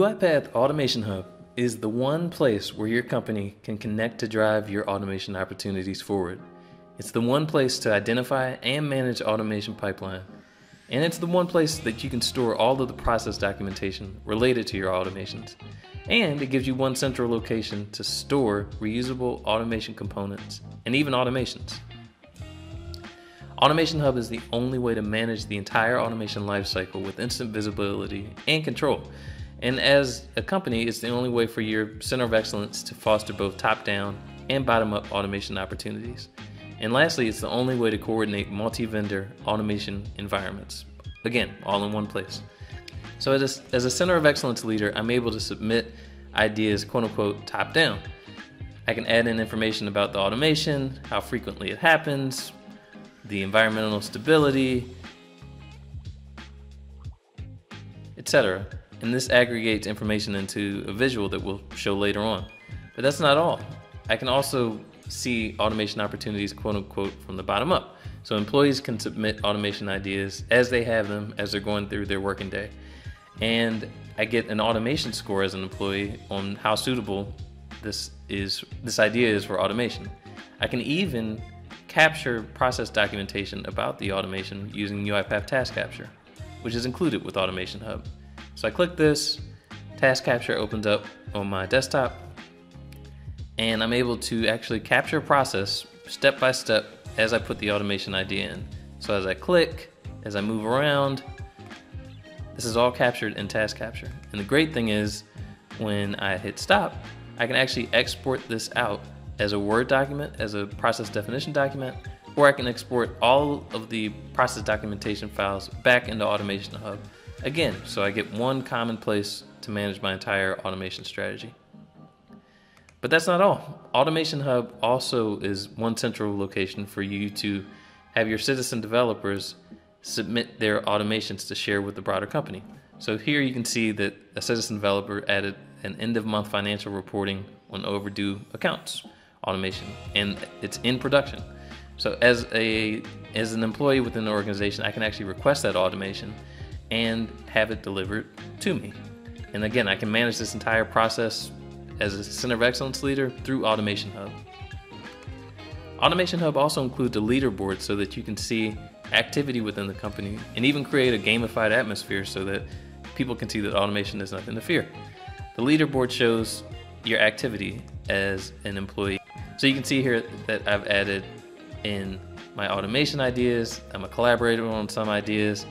UiPath Automation Hub is the one place where your company can connect to drive your automation opportunities forward. It's the one place to identify and manage automation pipeline. And it's the one place that you can store all of the process documentation related to your automations. And it gives you one central location to store reusable automation components and even automations. Automation Hub is the only way to manage the entire automation lifecycle with instant visibility and control. And as a company, it's the only way for your center of excellence to foster both top-down and bottom-up automation opportunities. And lastly, it's the only way to coordinate multi-vendor automation environments. Again, all in one place. So as a center of excellence leader, I'm able to submit ideas, quote unquote, top down. I can add in information about the automation, how frequently it happens, the environmental stability, etc. And this aggregates information into a visual that we'll show later on. But that's not all. I can also see automation opportunities, quote unquote, from the bottom up. So employees can submit automation ideas as they have them, as they're going through their working day. And I get an automation score as an employee on how suitable this idea is for automation. I can even capture process documentation about the automation using UiPath Task Capture, which is included with Automation Hub. So I click this, Task Capture opens up on my desktop, and I'm able to actually capture a process step by step as I put the automation idea in. So as I click, as I move around, this is all captured in Task Capture. And the great thing is, when I hit stop, I can actually export this out as a Word document, as a process definition document, or I can export all of the process documentation files back into Automation Hub. Again, so I get one common place to manage my entire automation strategy. But that's not all. Automation Hub also is one central location for you to have your citizen developers submit their automations to share with the broader company. So here you can see that a citizen developer added an end-of-month financial reporting on overdue accounts automation, and it's in production. So as an employee within the organization, I can actually request that automation and have it delivered to me. And again, I can manage this entire process as a center of excellence leader through Automation Hub. Automation Hub also includes a leaderboard so that you can see activity within the company and even create a gamified atmosphere so that people can see that automation is nothing to fear. The leaderboard shows your activity as an employee. So you can see here that I've added in my automation ideas. I'm a collaborator on some ideas.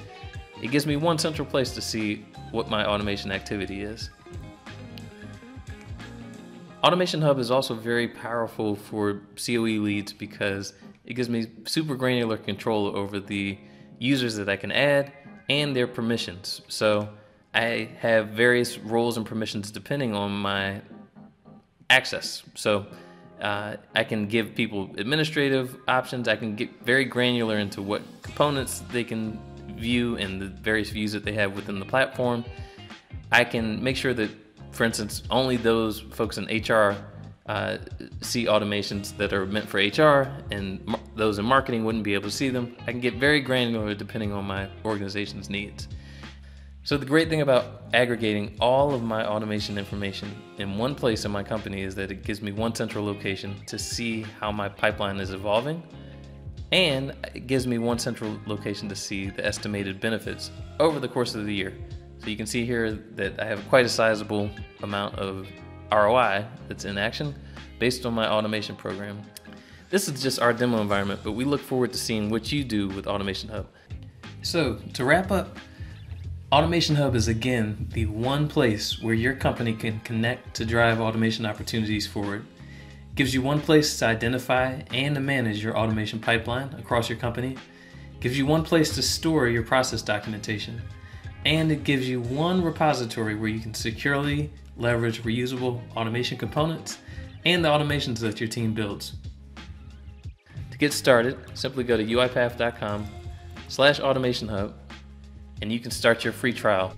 It gives me one central place to see what my automation activity is. Automation Hub is also very powerful for COE leads because it gives me super granular control over the users that I can add and their permissions. So I have various roles and permissions depending on my access. So I can give people administrative options. I can get very granular into what components they can view and the various views that they have within the platform. I can make sure that, for instance, only those folks in HR see automations that are meant for HR, and those in marketing wouldn't be able to see them. I can get very granular depending on my organization's needs. So the great thing about aggregating all of my automation information in one place in my company is that it gives me one central location to see how my pipeline is evolving, and it gives me one central location to see the estimated benefits over the course of the year. So you can see here that I have quite a sizable amount of ROI that's in action based on my automation program. This is just our demo environment, but we look forward to seeing what you do with Automation Hub. So to wrap up, Automation Hub is again the one place where your company can connect to drive automation opportunities forward. It gives you one place to identify and to manage your automation pipeline across your company. It gives you one place to store your process documentation. And it gives you one repository where you can securely leverage reusable automation components and the automations that your team builds. To get started, simply go to uipath.com/automationhub and you can start your free trial.